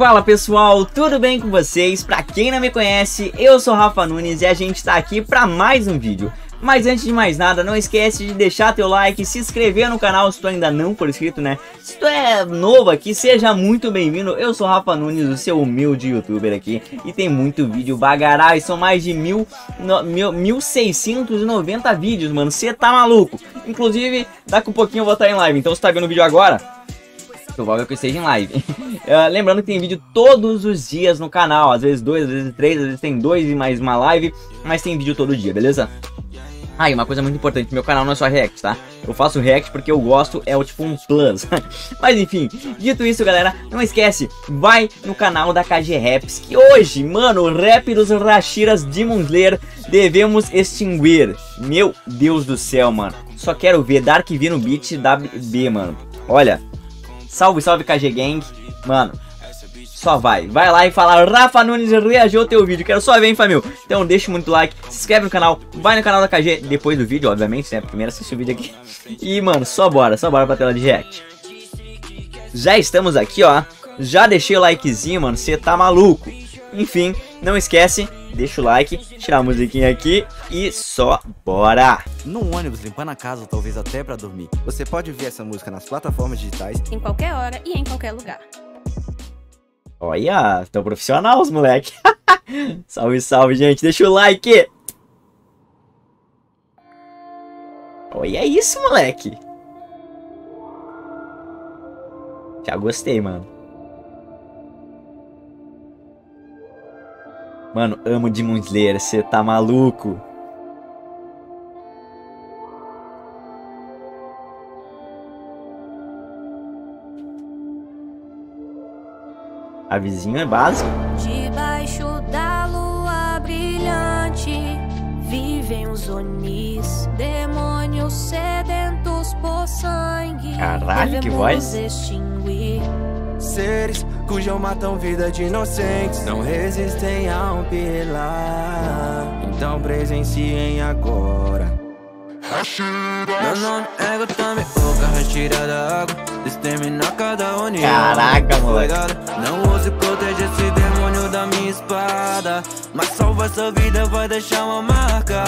Fala pessoal, tudo bem com vocês? Pra quem não me conhece, eu sou Rafa Nunes e a gente tá aqui pra mais um vídeo. Mas antes de mais nada, não esquece de deixar teu like, se inscrever no canal se tu ainda não for inscrito, né? Se tu é novo aqui, seja muito bem-vindo. Eu sou Rafa Nunes, o seu humilde youtuber aqui. E tem muito vídeo bagarai, são mais de 1.690 vídeos, mano. Você tá maluco? Inclusive, daqui um pouquinho eu vou estar em live, então se tá vendo o vídeo agora, provável que eu esteja em live. Lembrando que tem vídeo todos os dias no canal, às vezes dois, às vezes três, às vezes tem dois e mais uma live, mas tem vídeo todo dia, beleza? Ah, e uma coisa muito importante, meu canal não é só react, tá? Eu faço react porque eu gosto, é tipo um plus. Mas enfim, dito isso, galera, não esquece, vai no canal da KG Raps, que hoje, mano, o rap dos Rashiras de Mundler devemos extinguir. Meu Deus do céu, mano. Só quero ver Dark V no beat da B, mano. Olha, salve, salve KG Gang. Mano, só vai lá e fala: Rafa Nunes reagiu ao teu vídeo, quero só ver, hein, família. Então deixa muito like, se inscreve no canal, vai no canal da KG, depois do vídeo, obviamente, né, primeiro assiste o vídeo aqui. E, mano, só bora pra tela de react. Já estamos aqui, ó, já deixei o likezinho, mano, você tá maluco. Enfim, não esquece, deixa o like, tirar a musiquinha aqui e só bora! Num ônibus, limpando a casa, talvez até pra dormir. Você pode ver essa música nas plataformas digitais, em qualquer hora e em qualquer lugar. Olha, tão profissional os moleque. Salve, salve, gente. Deixa o like. Olha isso, moleque. Já gostei, mano. Mano, amo Demon Slayer. Você tá maluco? A vizinha é básica. Debaixo da lua brilhante vivem os Onis, demônios sedentos por sangue. Caralho, que voz! Extinguir. Seres cujo matam vida de inocentes não resistem a um pilar. Então presenciem agora. Caraca, moleque. Não use proteger esse demônio da minha espada, mas salva sua vida, vai deixar uma marca.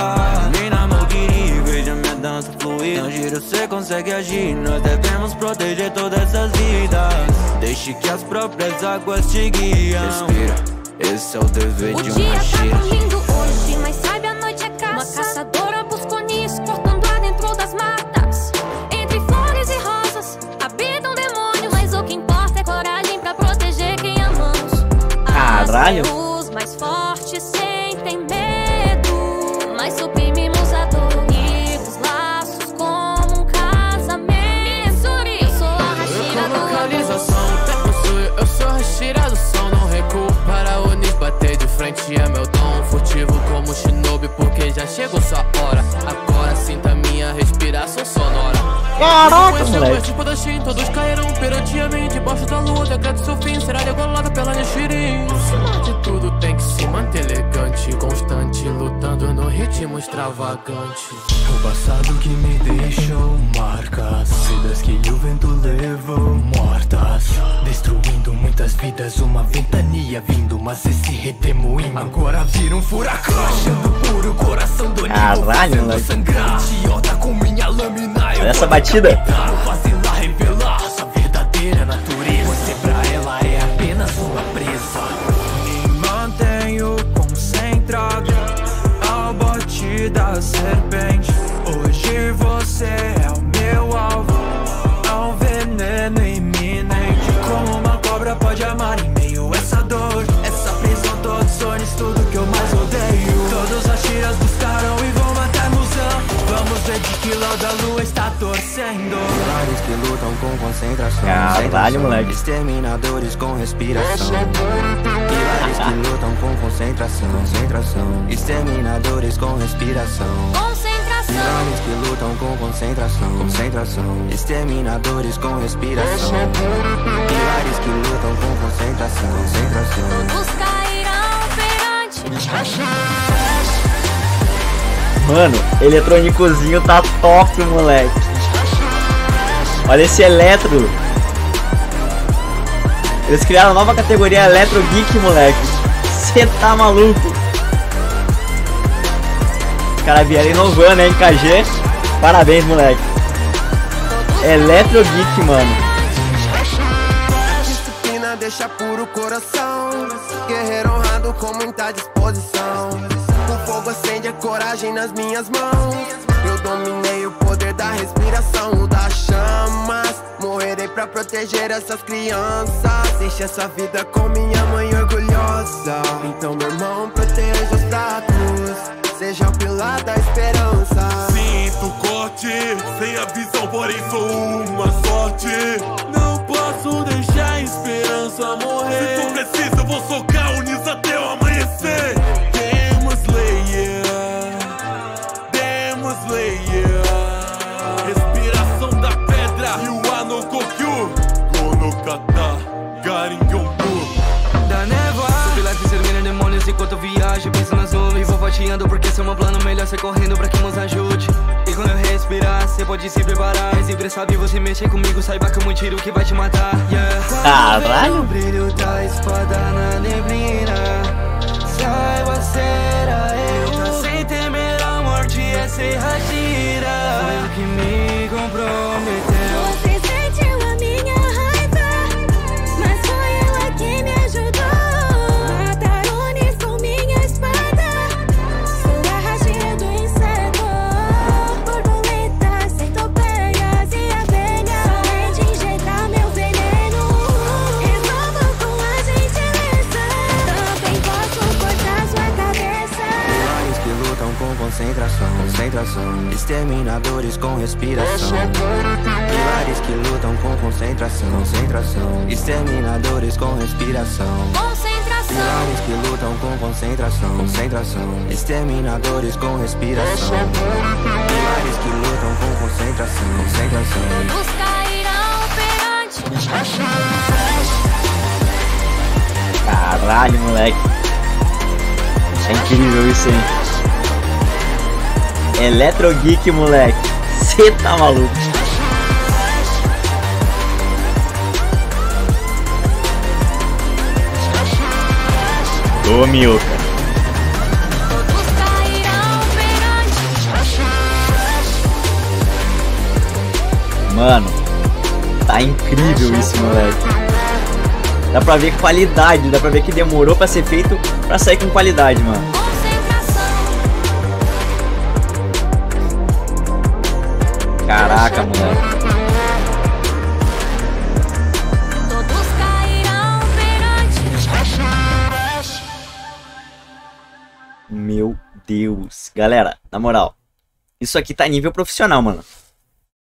Nem na mão guiri, veja minha dança fluir. Não giro, você consegue agir. Nós devemos proteger todas essas vidas. Deixe que as próprias águas te guiam. Respira, esse é o dever de um Rashira. O dia tá lindo hoje, mas sabe a noite é caça. Uma caçadora buscou nisso, cortando lá dentro das matas. Entre flores e rosas, habita um demônio, mas o que importa é coragem pra proteger quem amamos. Caralho! Os mais fortes sentem medo, mas suprimimos a dor e os laços como um casamento. Eu sou a Rashira do som. Eu sou a Rashira do som, não recuo para Onis bater de frente é meu dom. Furtivo como shinobi, porque já chegou sua hora. Agora sinta minha respiração sonora. Caraca, moleque. Todos caíram perante a mente, debaixo da lua, decreto seu fim, será degolado pela Rashiras. Acima de tudo tem que se manter elegante, constante, lutando no ritmo extravagante. O passado que me deixou marcas, vidas que o vento levou mortas, destruindo muitas vidas, uma ventania vindo, mas esse redemoinho agora vira um furacão. Achando puro coração do Nilo sangrante, ota com minha lâmina. Olha essa batida. Da serpente, hoje você é o meu alvo. Há um veneno iminente. Como uma cobra pode amar em meio a essa dor, essa prisão, todos os sonhos, tudo que eu mais odeio. Todos as tiras buscaram e vão matar musão. Vamos ver de que lado a lua está torcendo. Vários que lutam com concentração. Caralho, moleque. Exterminadores com respiração. Que lutam com concentração, concentração. Exterminadores com respiração, concentração. Homens que lutam com concentração, concentração. Exterminadores com respiração. Pilares que lutam com concentração, concentração. Todos cairão perante. Mano, eletrônicozinho tá top, moleque. Olha esse eletro. Eles criaram a nova categoria EletroGeek, moleque. Cê tá maluco? Os caras vieram inovando, hein, KG? Parabéns, moleque. EletroGeek, mano. Deixa puro coração, guerreiro honrado com muita disposição. O fogo acende a coragem nas minhas mãos. Eu dominei o poder da respiração, das chamas. Morrerei pra proteger essas crianças. Deixe essa vida com minha mãe orgulhosa. Então, meu irmão, proteja os pratos. Seja o pilar da esperança. Sinto corte, sem a visão, porém sou uma sorte. Não posso deixar a esperança morrer. Se tu precisa, eu vou socar o Nis até o amanhecer. Demon Slayer, Demon Slayer. Respiração da pedra e o ar no Kokyu. Konokata, Garingyonbu. Da névoa, pilates sermina demônios enquanto eu viajo. Penso nas nuvens e vou fatiando, porque se é meu plano, melhor ser correndo pra que nos ajude. E quando eu respirar, você pode se preparar. Mas sempre sabe, você mexer comigo, saiba que é um tiro que vai te matar. Caralho! O brilho da espada na neblina. Saiba, será eu. Sem temer a morte, é ser Rashira. Foi o que me comprometeu. Você sentiu a minha raiva, mas foi ela que me ajudou. Matar o Nis com minha espada. Sou a Rashira do inseto. Borboletas, centopeias e abelhas. Somente injetar meu veneno. Renovo com a gentileza. Também posso cortar sua cabeça. Milhares que lutam com concentração, concentração. Exterminadores com respiração. Milhares que lutam com concentração, concentração. Exterminadores com respiração. Milhares que lutam com concentração, concentração. Exterminadores com respiração. Milhares que lutam com concentração, concentração. Todos cairão perante Rashiras. Caralho, moleque. É incrível isso, hein? EletroGeek, moleque. Cê tá maluco. Ô, Mioca. Mano, tá incrível isso, moleque. Dá pra ver qualidade, dá pra ver que demorou pra ser feito, pra sair com qualidade, mano. Caraca, moleque. Meu Deus, galera, na moral, isso aqui tá nível profissional, mano.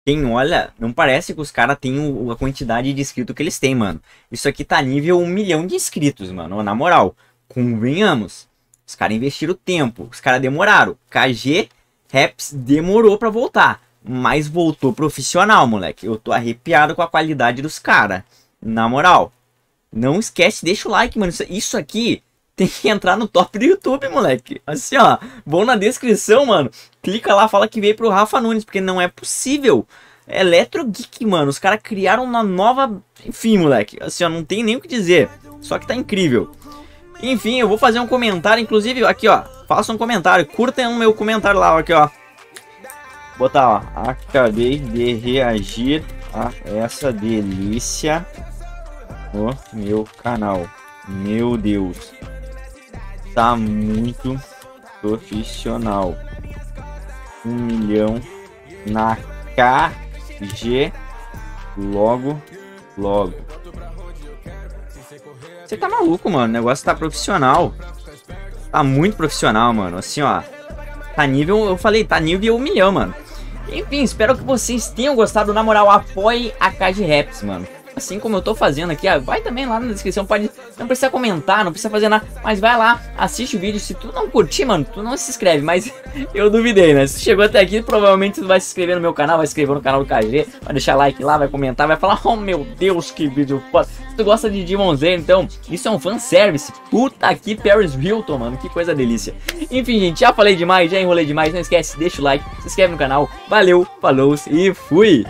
Quem olha, não parece que os caras têm a quantidade de inscritos que eles têm, mano. Isso aqui tá nível 1 milhão de inscritos, mano, na moral. Convenhamos, os caras investiram tempo, os caras demoraram. KG Raps demorou pra voltar, mas voltou profissional, moleque. Eu tô arrepiado com a qualidade dos caras, na moral. Não esquece, deixa o like, mano, isso aqui... Tem que entrar no top do YouTube, moleque. Assim, ó. Vão na descrição, mano. Clica lá, fala que veio pro Rafa Nunes. Porque não é possível. EletroGeek, mano. Os caras criaram uma nova... Enfim, moleque. Assim, ó. Não tem nem o que dizer. Só que tá incrível. Enfim, eu vou fazer um comentário. Inclusive, aqui, ó. Faça um comentário. Curtem o meu comentário lá, ó. Aqui, ó. Botar, ó. Acabei de reagir a essa delícia no meu canal. Meu Deus. Tá muito profissional. 1 milhão na KG logo, logo. Você tá maluco, mano. O negócio tá profissional. Tá muito profissional, mano. Assim, ó. Tá nível, eu falei, tá nível 1 milhão, mano. Enfim, espero que vocês tenham gostado. Na moral, apoie a KG Raps, mano. Assim como eu tô fazendo aqui, ó, vai também lá na descrição, pode, não precisa comentar, não precisa fazer nada, mas vai lá, assiste o vídeo, se tu não curtir, mano, tu não se inscreve, mas eu duvidei, né, se chegou até aqui, provavelmente tu vai se inscrever no meu canal, vai se inscrever no canal do KG, vai deixar like lá, vai comentar, vai falar, oh meu Deus, que vídeo foda, se tu gosta de Demon Slayer, então, isso é um fanservice, puta que Paris Hilton, mano, que coisa delícia, enfim, gente, já falei demais, já enrolei demais, não esquece, deixa o like, se inscreve no canal, valeu, falou e fui!